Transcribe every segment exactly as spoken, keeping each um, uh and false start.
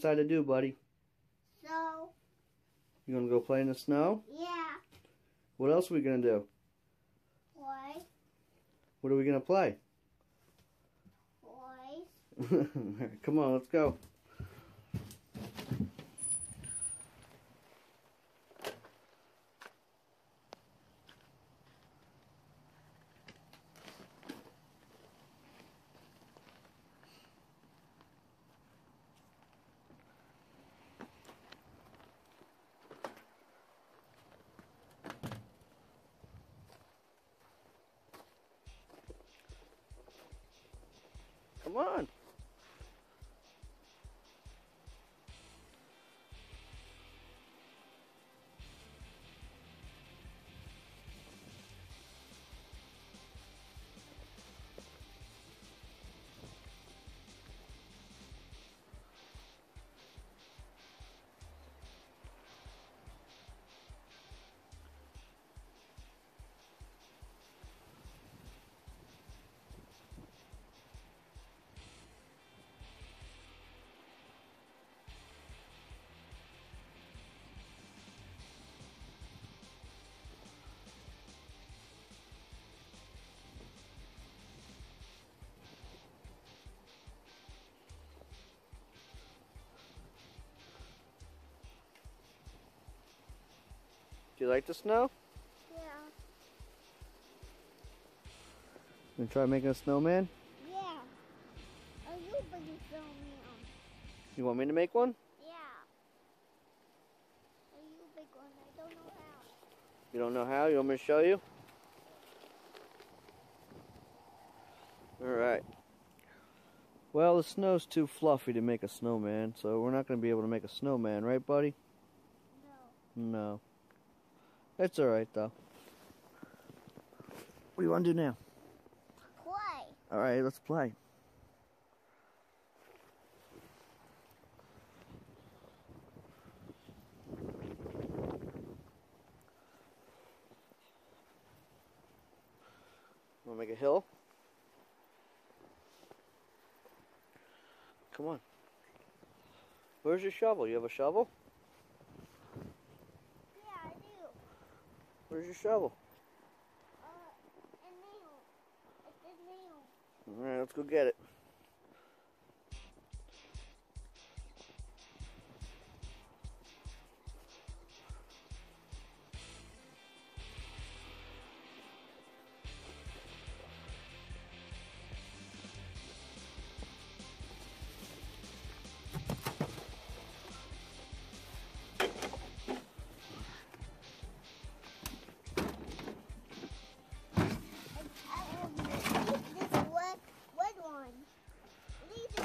inside to do, buddy? So. You gonna go play in the snow? Yeah. What else are we gonna do? Play. What are we gonna play? Play. Come on, let's go. Come on. Do you like the snow? Yeah. You try making a snowman? Yeah. Are you making a snowman? You want me to make one? Yeah. Are you make one? I don't know how. You don't know how? You want me to show you? Alright. Well, the snow's too fluffy to make a snowman, so we're not going to be able to make a snowman, right, buddy? No. No. It's alright though. What do you want to do now? Play. Alright, let's play. Want to make a hill? Come on. Where's your shovel? You have a shovel? Where's your shovel? Uh, a nail. It's a nail. Alright, let's go get it. Alright.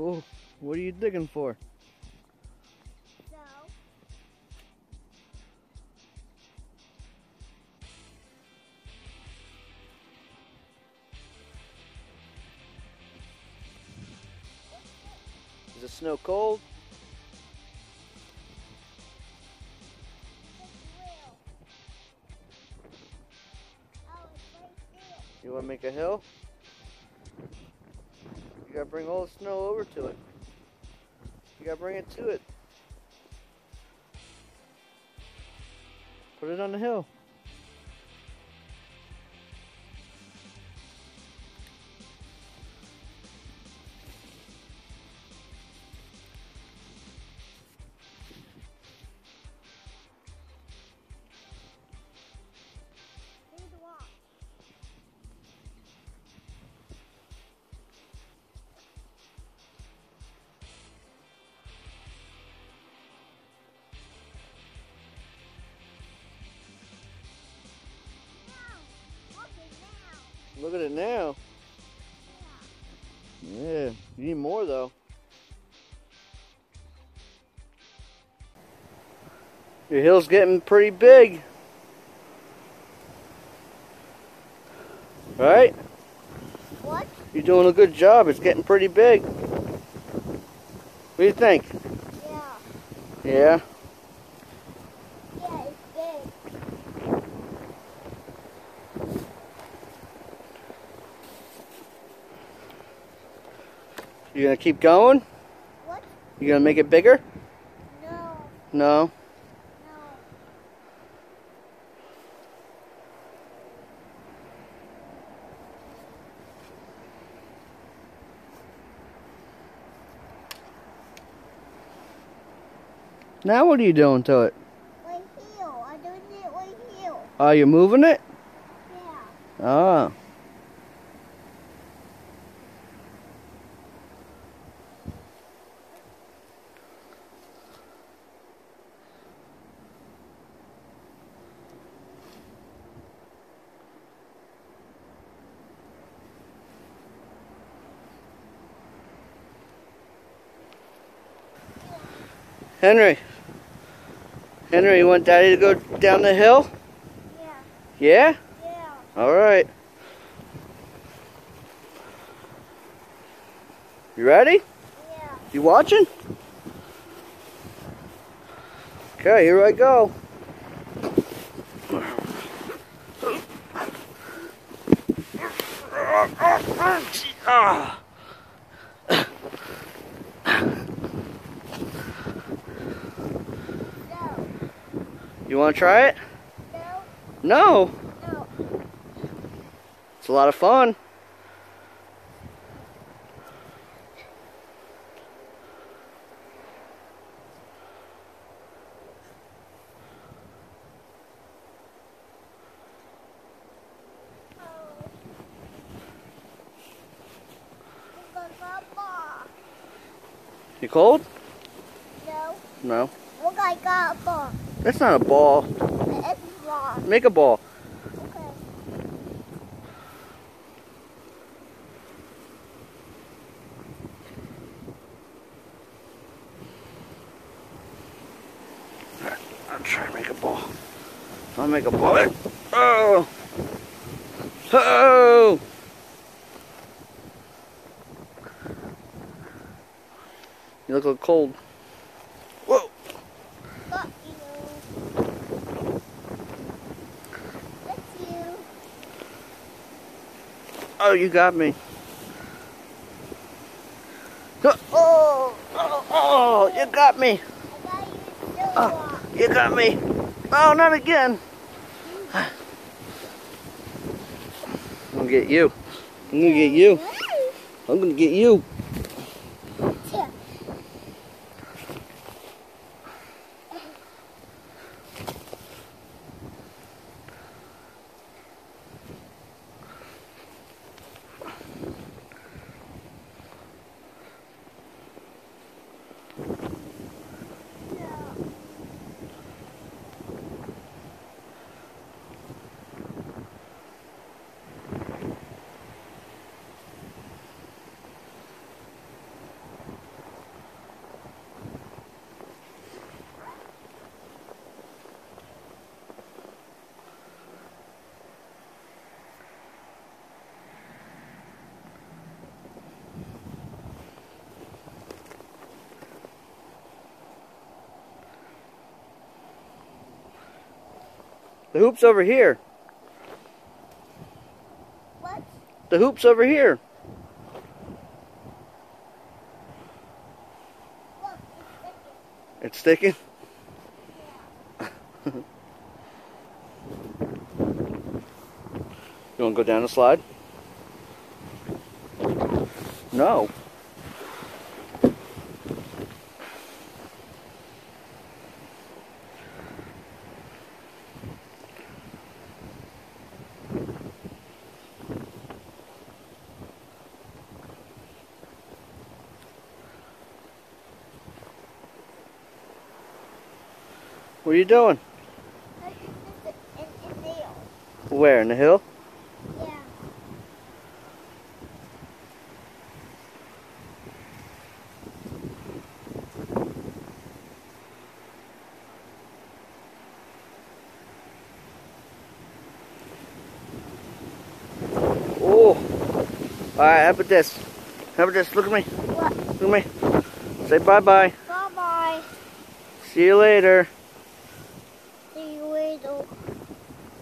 Oh, what are you digging for? No. Is the snow cold? It's real. Oh, it's right there. You want to make a hill? You gotta bring all the snow over to it. You gotta bring it to it. Put it on the hill. Look at it now. Yeah, you need more though. Your hill's getting pretty big. Right? What? You're doing a good job. It's getting pretty big. What do you think? Yeah. Yeah? Yeah, it's big. You gonna keep going? What? You gonna make it bigger? No. No? Now what are you doing to it? Right here. I'm doing it right here. Oh, you're moving it? Yeah. Oh. Henry, Henry, you want Daddy to go down the hill? Yeah. Yeah? Yeah. All right. You ready? Yeah. You watching? Okay, here I go. Ah. You want to try it? No. No? No. It's a lot of fun. You cold? No. No. Look, I got a ball. That's not a ball. It's a ball. Make a ball. Okay. All right, I'll try to make a ball. I'll make a ball. Oh! Oh! You look a little cold. Whoa! Oh, you got me. Oh, oh, oh, you got me. Oh, you got me. Oh, not again. I'm gonna get you. I'm gonna get you. I'm gonna get you. The hoop's over here. What? The hoop's over here. Look, it's sticking. It's sticking? Yeah. You want to go down the slide? No. What are you doing? In the hill. Where, in the hill? Yeah. Alright, how about this? How about this? Look at me. What? Look at me. Say bye-bye. Bye-bye. See you later. See you later.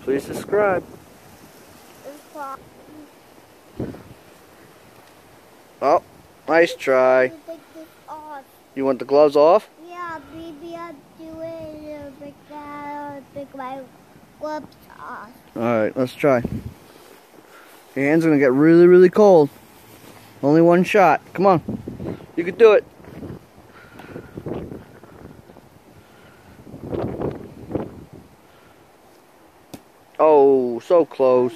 Please subscribe. Oh, nice try. You want the gloves off? Yeah, baby, I'll do it. I'll break that. I'll break my gloves off. Alright, let's try. Your hand's gonna get really, really cold. Only one shot. Come on. You can do it. Oh, so close.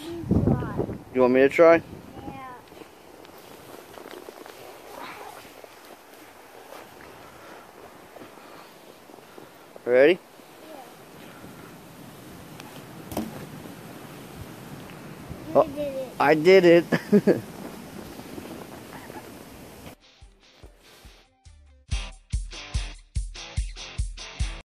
You want me to try? Yeah. Ready? Yeah. Oh, I did it. I did it.